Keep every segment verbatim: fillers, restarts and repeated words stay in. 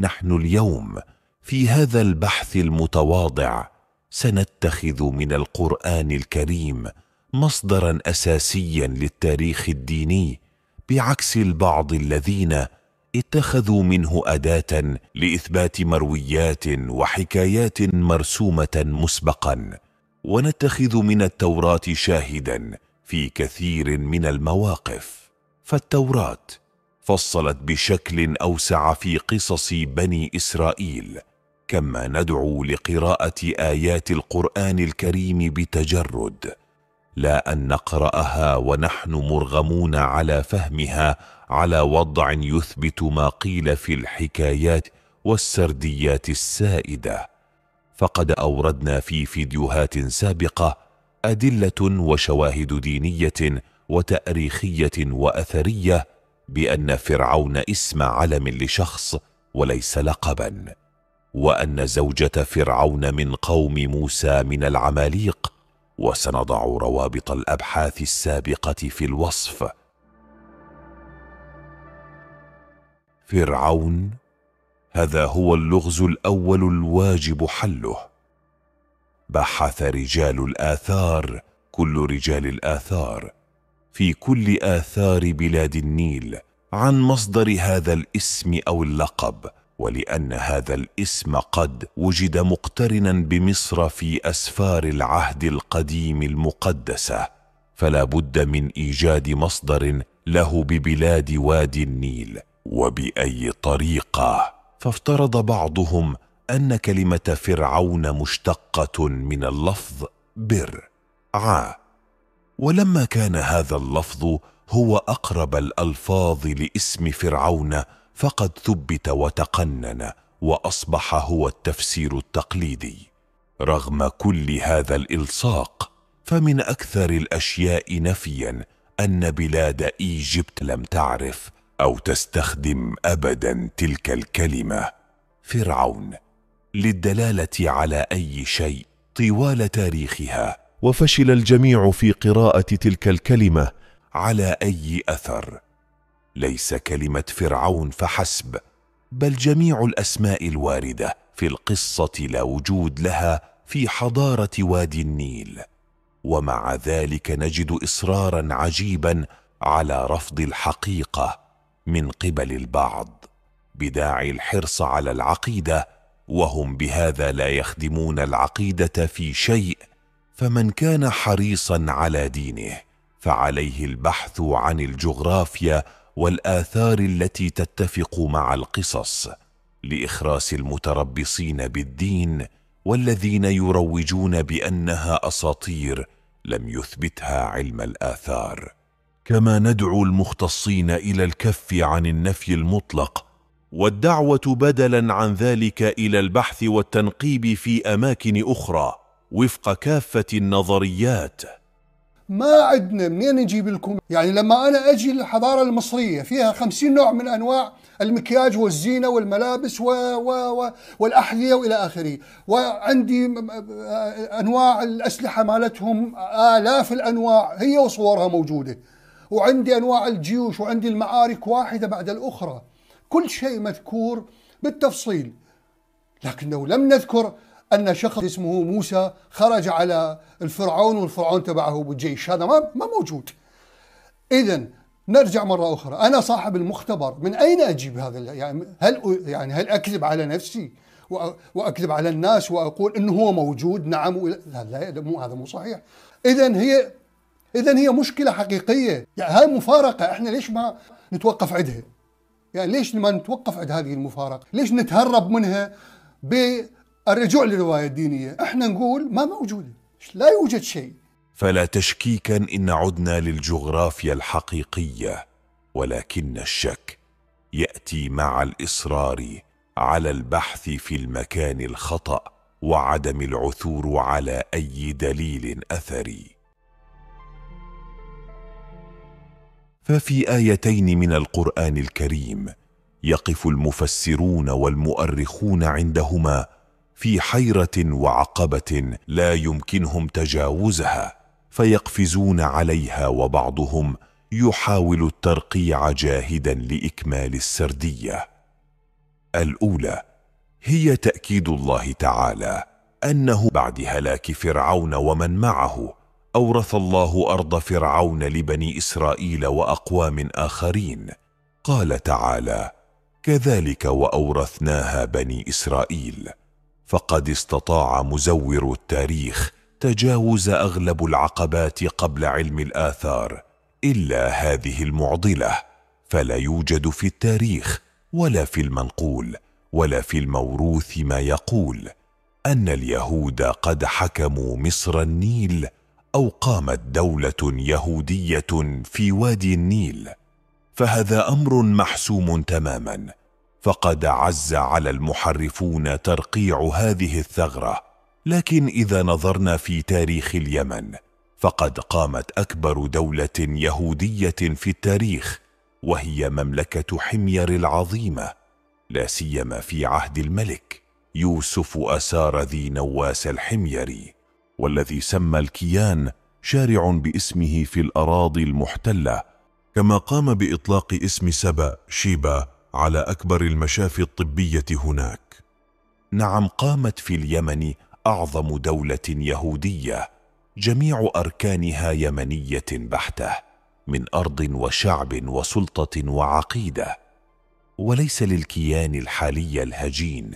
نحن اليوم في هذا البحث المتواضع سنتخذ من القرآن الكريم مصدرا أساسيا للتاريخ الديني، بعكس البعض الذين اتخذوا منه أداة لإثبات مرويات وحكايات مرسومة مسبقا. ونتخذ من التوراة شاهدا في كثير من المواقف، فالتوراة فصلت بشكل أوسع في قصص بني إسرائيل، كما ندعو لقراءة آيات القرآن الكريم بتجرد، لا أن نقرأها ونحن مرغمون على فهمها على وضع يثبت ما قيل في الحكايات والسرديات السائدة. فقد أوردنا في فيديوهات سابقة أدلة وشواهد دينية وتأريخية وأثرية بأن فرعون اسم علم لشخص وليس لقبا، وأن زوجة فرعون من قوم موسى من العماليق، وسنضع روابط الأبحاث السابقة في الوصف. فرعون، هذا هو اللغز الأول الواجب حله. بحث رجال الآثار، كل رجال الآثار في كل آثار بلاد النيل، عن مصدر هذا الاسم أو اللقب، ولأن هذا الاسم قد وجد مقترنا بمصر في أسفار العهد القديم المقدسة، فلا بد من إيجاد مصدر له ببلاد وادي النيل، وبأي طريقة؟ فافترض بعضهم أن كلمة فرعون مشتقة من اللفظ بر ع، ولما كان هذا اللفظ هو أقرب الألفاظ لاسم فرعون فقد ثبت وتقنن وأصبح هو التفسير التقليدي. رغم كل هذا الإلصاق، فمن أكثر الأشياء نفيا أن بلاد إيجبت لم تعرف أو تستخدم أبدا تلك الكلمة فرعون للدلالة على أي شيء طوال تاريخها، وفشل الجميع في قراءة تلك الكلمة على أي أثر. ليس كلمة فرعون فحسب، بل جميع الأسماء الواردة في القصة لا وجود لها في حضارة وادي النيل، ومع ذلك نجد إصرارا عجيبا على رفض الحقيقة من قبل البعض بداعي الحرص على العقيدة، وهم بهذا لا يخدمون العقيدة في شيء. فمن كان حريصا على دينه فعليه البحث عن الجغرافيا والآثار التي تتفق مع القصص، لإخراس المتربصين بالدين والذين يروجون بأنها أساطير لم يثبتها علم الآثار. كما ندعو المختصين إلى الكف عن النفي المطلق، والدعوة بدلا عن ذلك إلى البحث والتنقيب في أماكن أخرى وفق كافة النظريات. ما عدنا منين نجيب لكم؟ يعني لما أنا أجي للحضارة المصرية فيها خمسين نوع من أنواع المكياج والزينة والملابس و... و... و... والأحذية وإلى آخره، وعندي أنواع الأسلحة مالتهم آلاف الأنواع هي وصورها موجودة، وعندي أنواع الجيوش، وعندي المعارك واحدة بعد الأخرى، كل شيء مذكور بالتفصيل. لكنه لم نذكر أن شخص اسمه موسى خرج على الفرعون والفرعون تبعه بالجيش، هذا ما ما موجود. إذا نرجع مرة أخرى، أنا صاحب المختبر، من أين أجيب هذا؟ يعني هل يعني هل أكذب على نفسي وأكذب على الناس وأقول إنه هو موجود؟ نعم، لا لا، مو هذا مو صحيح. إذا هي إذا هي مشكلة حقيقية، يعني هاي مفارقة، احنا ليش ما نتوقف عندها؟ يعني ليش ما نتوقف عند هذه المفارقة؟ ليش نتهرب منها ب الرجوع للرواية الدينية؟ احنا نقول ما موجودة، لا يوجد شيء. فلا تشكيكا إن عدنا للجغرافيا الحقيقية، ولكن الشك يأتي مع الإصرار على البحث في المكان الخطأ وعدم العثور على أي دليل أثري. ففي آيتين من القرآن الكريم يقف المفسرون والمؤرخون عندهما في حيرة وعقبة لا يمكنهم تجاوزها، فيقفزون عليها، وبعضهم يحاول الترقيع جاهدا لإكمال السردية. الأولى هي تأكيد الله تعالى أنه بعد هلاك فرعون ومن معه أورث الله أرض فرعون لبني إسرائيل وأقوام آخرين. قال تعالى: كذلك وأورثناها بني إسرائيل. فقد استطاع مزور التاريخ تجاوز أغلب العقبات قبل علم الآثار إلا هذه المعضلة، فلا يوجد في التاريخ ولا في المنقول ولا في الموروث ما يقول أن اليهود قد حكموا مصر النيل أو قامت دولة يهودية في وادي النيل، فهذا أمر محسوم تماما. فقد عز على المحرفون ترقيع هذه الثغرة. لكن إذا نظرنا في تاريخ اليمن فقد قامت أكبر دولة يهودية في التاريخ، وهي مملكة حمير العظيمة، لا سيما في عهد الملك يوسف أسار ذي نواس الحميري، والذي سمى الكيان شارع باسمه في الأراضي المحتلة، كما قام بإطلاق اسم سبأ شيبا على أكبر المشافي الطبية هناك. نعم، قامت في اليمن أعظم دولة يهودية، جميع أركانها يمنية بحتة، من أرض وشعب وسلطة وعقيدة، وليس للكيان الحالي الهجين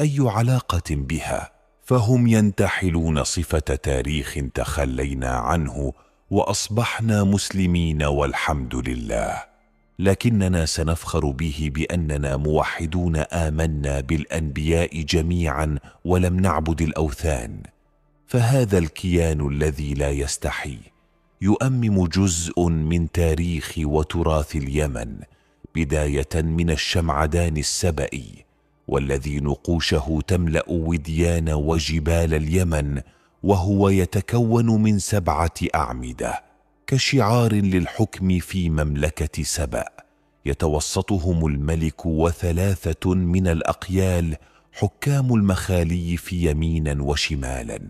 أي علاقة بها، فهم ينتحلون صفة تاريخ تخلينا عنه وأصبحنا مسلمين والحمد لله. لكننا سنفخر به بأننا موحدون آمنا بالأنبياء جميعا ولم نعبد الأوثان، فهذا الكيان الذي لا يستحي يؤمم جزء من تاريخ وتراث اليمن، بداية من الشمعدان السبئي، والذي نقوشه تملأ وديان وجبال اليمن، وهو يتكون من سبعة أعمدة كشعار للحكم في مملكة سبأ، يتوسطهم الملك وثلاثة من الأقيال حكام المخاليف يمينا وشمالا،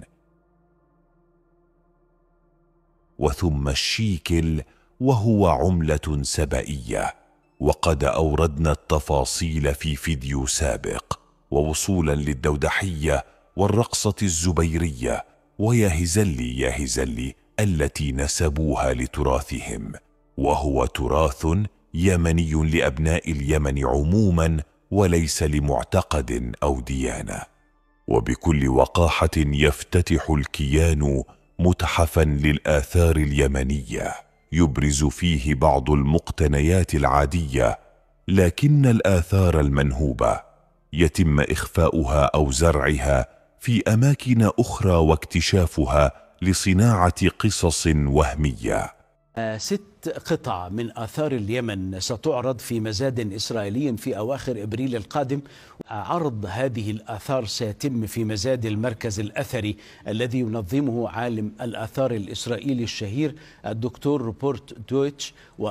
وثم الشيكل وهو عملة سبئية. وقد أوردنا التفاصيل في فيديو سابق، ووصولا للدودحية والرقصة الزبيرية ويا هزلي يا هزلي التي نسبوها لتراثهم، وهو تراث يمني لأبناء اليمن عموما وليس لمعتقد أو ديانة. وبكل وقاحة يفتتح الكيان متحفا للآثار اليمنية يبرز فيه بعض المقتنيات العادية، لكن الآثار المنهوبة يتم إخفاؤها أو زرعها في أماكن أخرى واكتشافها لصناعة قصص وهمية. ست قطع من آثار اليمن ستعرض في مزاد إسرائيلي في أواخر أبريل القادم. عرض هذه الآثار سيتم في مزاد المركز الأثري الذي ينظمه عالم الآثار الإسرائيلي الشهير الدكتور روبرت دويتش. و...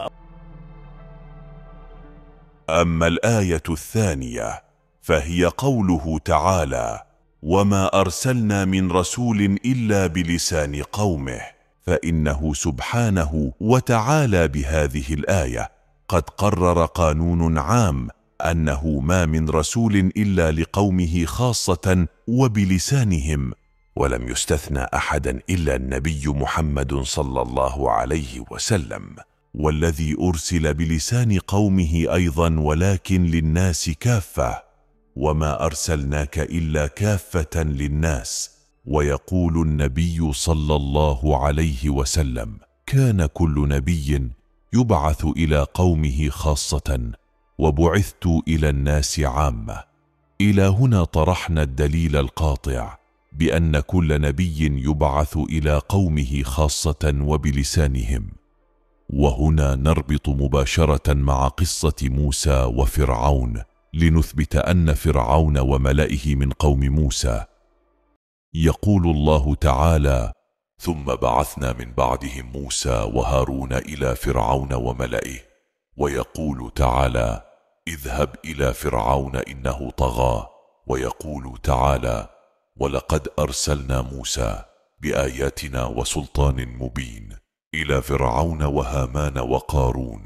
أما الآية الثانية فهي قوله تعالى: وما أرسلنا من رسول إلا بلسان قومه، فإنه سبحانه وتعالى بهذه الآية قد قرر قانون عام أنه ما من رسول إلا لقومه خاصة وبلسانهم، ولم يستثنى أحدا إلا النبي محمد صلى الله عليه وسلم، والذي أرسل بلسان قومه أيضا ولكن للناس كافة، وما أرسلناك إلا كافة للناس. ويقول النبي صلى الله عليه وسلم: كان كل نبي يبعث إلى قومه خاصة، وبعثت إلى الناس عامة. إلى هنا طرحنا الدليل القاطع بأن كل نبي يبعث إلى قومه خاصة وبلسانهم. وهنا نربط مباشرة مع قصة موسى وفرعون لنثبت أن فرعون وملئه من قوم موسى. يقول الله تعالى: ثم بعثنا من بعدهم موسى وهارون إلى فرعون وملئه. ويقول تعالى: اذهب إلى فرعون إنه طغى. ويقول تعالى: ولقد أرسلنا موسى بآياتنا وسلطان مبين إلى فرعون وهامان وقارون.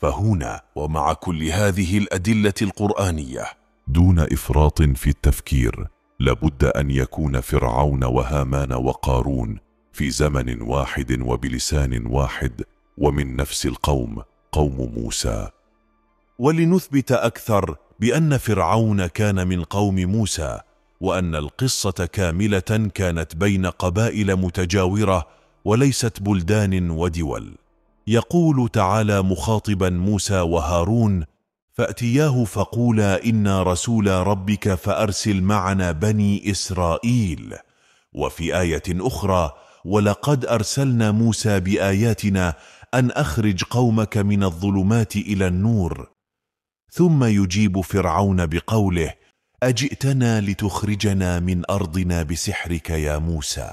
فهنا ومع كل هذه الأدلة القرآنية دون إفراط في التفكير، لابد أن يكون فرعون وهامان وقارون في زمن واحد وبلسان واحد ومن نفس القوم، قوم موسى. ولنثبت أكثر بأن فرعون كان من قوم موسى، وأن القصة كاملة كانت بين قبائل متجاورة وليست بلدان ودول. يقول تعالى مخاطبا موسى وهارون: فأتياه فقولا إنا رسول ربك فأرسل معنا بني إسرائيل. وفي آية أخرى: ولقد أرسلنا موسى بآياتنا أن أخرج قومك من الظلمات إلى النور. ثم يجيب فرعون بقوله: أجئتنا لتخرجنا من أرضنا بسحرك يا موسى.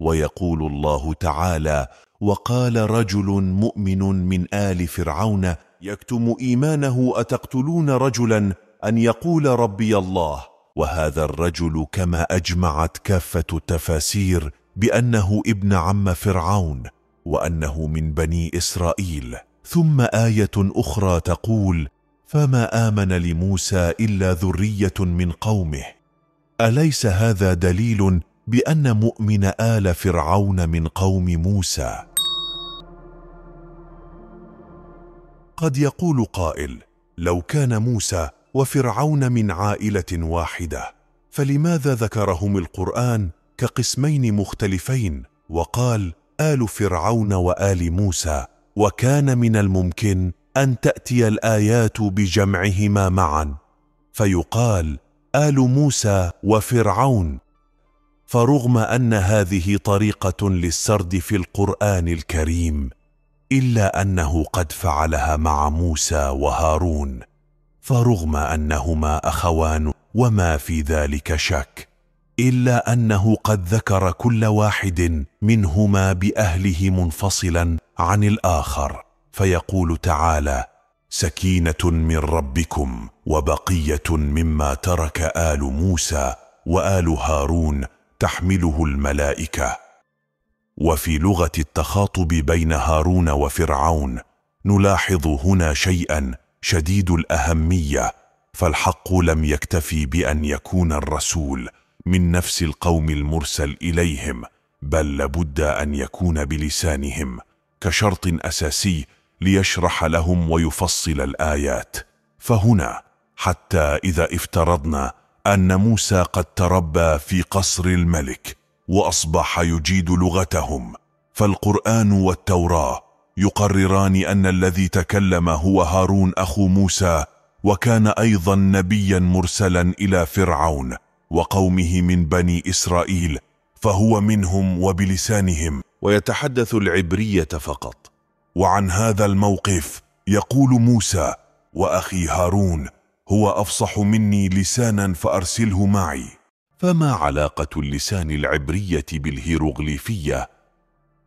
ويقول الله تعالى: وقال رجل مؤمن من آل فرعون يكتم إيمانه أتقتلون رجلا أن يقول ربي الله. وهذا الرجل كما أجمعت كافة التفاسير بأنه ابن عم فرعون وأنه من بني إسرائيل. ثم آية أخرى تقول: فما آمن لموسى إلا ذرية من قومه. أليس هذا دليل بأن مؤمن آل فرعون من قوم موسى؟ قد يقول قائل: لو كان موسى وفرعون من عائلة واحدة فلماذا ذكرهم القرآن كقسمين مختلفين وقال آل فرعون وآل موسى؟ وكان من الممكن أن تأتي الآيات بجمعهما معا فيقال آل موسى وفرعون. فرغم أن هذه طريقة للسرد في القرآن الكريم، إلا أنه قد فعلها مع موسى وهارون، فرغم أنهما أخوان وما في ذلك شك، إلا أنه قد ذكر كل واحد منهما بأهله منفصلا عن الآخر. فيقول تعالى: سكينة من ربكم وبقية مما ترك آل موسى وآل هارون تحمله الملائكة. وفي لغة التخاطب بين هارون وفرعون نلاحظ هنا شيئا شديد الأهمية، فالحق لم يكتفي بأن يكون الرسول من نفس القوم المرسل إليهم، بل لابد أن يكون بلسانهم كشرط أساسي ليشرح لهم ويفصل الآيات. فهنا حتى إذا افترضنا أن موسى قد تربى في قصر الملك وأصبح يجيد لغتهم، فالقرآن والتوراة يقرران أن الذي تكلم هو هارون أخو موسى، وكان أيضا نبيا مرسلا إلى فرعون وقومه من بني إسرائيل، فهو منهم وبلسانهم ويتحدث العبرية فقط. وعن هذا الموقف يقول موسى: وأخي هارون هو أفصح مني لسانا فأرسله معي. فما علاقة اللسان العبرية بالهيروغليفية؟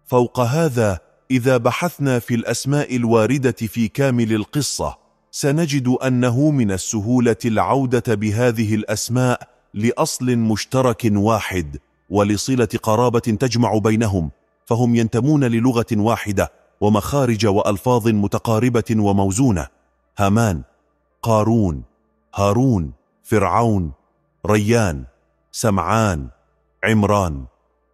فوق هذا، إذا بحثنا في الأسماء الواردة في كامل القصة سنجد أنه من السهولة العودة بهذه الأسماء لأصل مشترك واحد ولصلة قرابة تجمع بينهم، فهم ينتمون للغة واحدة ومخارج وألفاظ متقاربة وموزونة. هامان، قارون، هارون، فرعون، ريان، سمعان، عمران.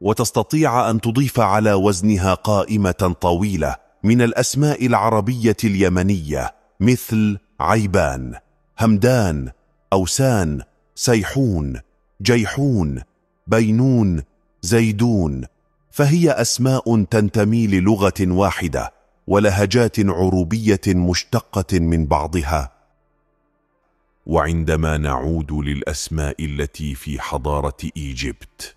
وتستطيع أن تضيف على وزنها قائمة طويلة من الأسماء العربية اليمنية مثل عيبان، همدان، أوسان، سيحون، جيحون، بينون، زيدون. فهي أسماء تنتمي للغة واحدة ولهجات عروبية مشتقة من بعضها. وعندما نعود للأسماء التي في حضارة إيجبت،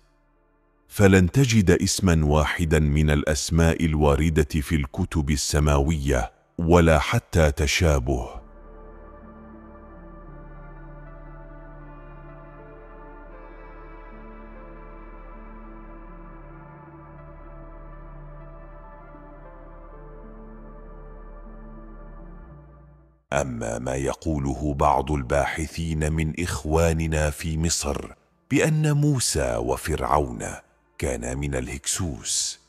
فلن تجد اسما واحدا من الأسماء الواردة في الكتب السماوية ولا حتى تشابه. أما ما يقوله بعض الباحثين من إخواننا في مصر بأن موسى وفرعون كانا من الهكسوس،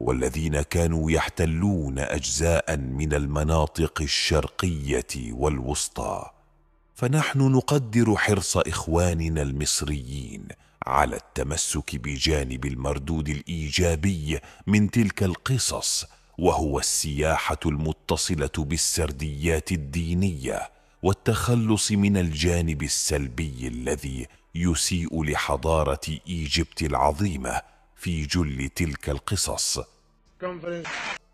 والذين كانوا يحتلون أجزاء من المناطق الشرقية والوسطى، فنحن نقدر حرص إخواننا المصريين على التمسك بجانب المردود الإيجابي من تلك القصص، وهو السياحة المتصلة بالسرديات الدينية والتخلص من الجانب السلبي الذي يسيء لحضارة إيجبت العظيمة في جل تلك القصص.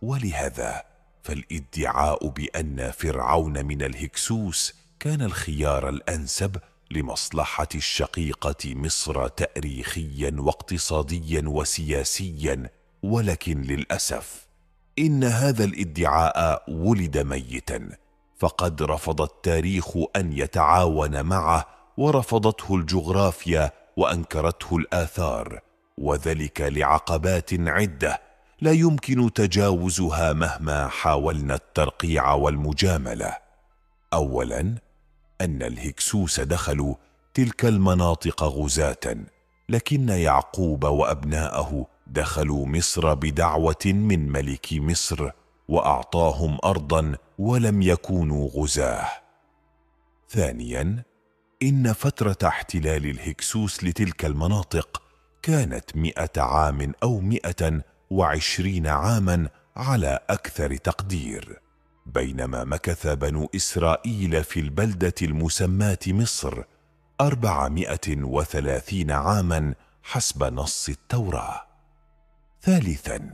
ولهذا فالادعاء بأن فرعون من الهكسوس كان الخيار الأنسب لمصلحة الشقيقة مصر تأريخيا واقتصاديا وسياسيا، ولكن للأسف إن هذا الادعاء ولد ميتا، فقد رفض التاريخ أن يتعاون معه، ورفضته الجغرافيا وأنكرته الآثار، وذلك لعقبات عدة لا يمكن تجاوزها مهما حاولنا الترقيع والمجاملة. أولاً، أن الهكسوس دخلوا تلك المناطق غزاة، لكن يعقوب وأبناءه دخلوا مصر بدعوة من ملك مصر وأعطاهم أرضاً ولم يكونوا غزاة. ثانياً، إن فترة احتلال الهكسوس لتلك المناطق كانت مئة عام أو مئة وعشرين عاما على أكثر تقدير، بينما مكث بنو إسرائيل في البلدة المسماة مصر أربعمائة وثلاثين عاما حسب نص التوراة. ثالثا،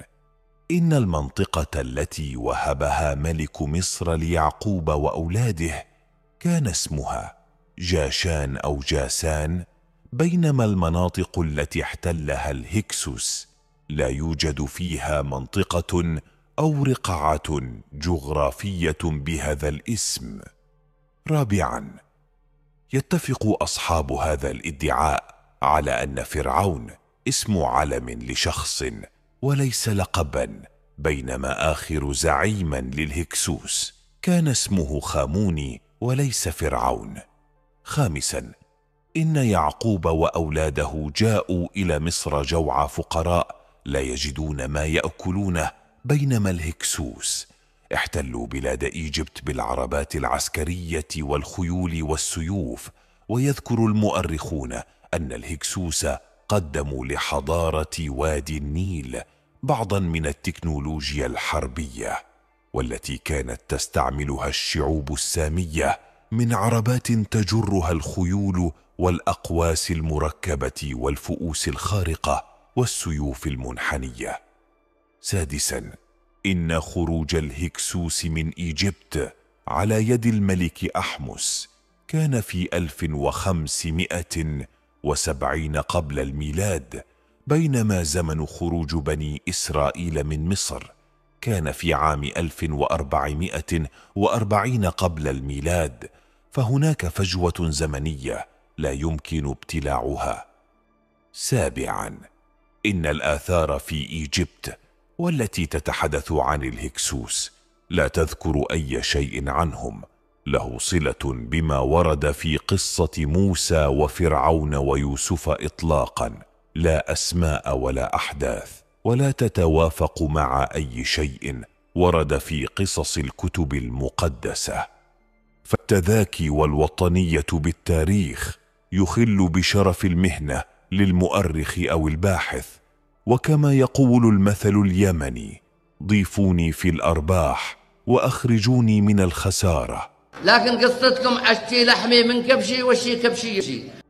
إن المنطقة التي وهبها ملك مصر ليعقوب وأولاده كان اسمها جاشان أو جاسان، بينما المناطق التي احتلها الهكسوس لا يوجد فيها منطقة أو رقعة جغرافية بهذا الاسم. رابعاً، يتفق أصحاب هذا الادعاء على أن فرعون اسم علم لشخص وليس لقباً، بينما آخر زعيماً للهكسوس كان اسمه خاموني وليس فرعون. خامساً، إن يعقوب وأولاده جاءوا إلى مصر جوعى فقراء لا يجدون ما يأكلونه، بينما الهكسوس احتلوا بلاد إيجبت بالعربات العسكرية والخيول والسيوف. ويذكر المؤرخون أن الهكسوس قدموا لحضارة وادي النيل بعضا من التكنولوجيا الحربية، والتي كانت تستعملها الشعوب السامية من عربات تجرها الخيول والأقواس المركبة والفؤوس الخارقة والسيوف المنحنية. سادساً، إن خروج الهكسوس من إيجبت على يد الملك أحمس كان في ألف وخمسمائة وسبعين قبل الميلاد، بينما زمن خروج بني إسرائيل من مصر كان في عام ألف وأربعمائة وأربعين قبل الميلاد، فهناك فجوة زمنية لا يمكن ابتلاعها. سابعاً، إن الآثار في إيجبت والتي تتحدث عن الهكسوس لا تذكر أي شيء عنهم له صلة بما ورد في قصة موسى وفرعون ويوسف إطلاقاً، لا أسماء ولا أحداث، ولا تتوافق مع أي شيء ورد في قصص الكتب المقدسة. فالتذاكي والوطنية بالتاريخ يخل بشرف المهنة للمؤرخ أو الباحث، وكما يقول المثل اليمني: ضيفوني في الأرباح وأخرجوني من الخسارة. لكن قصتكم عشتي لحمي من كبشي وشي كبشي.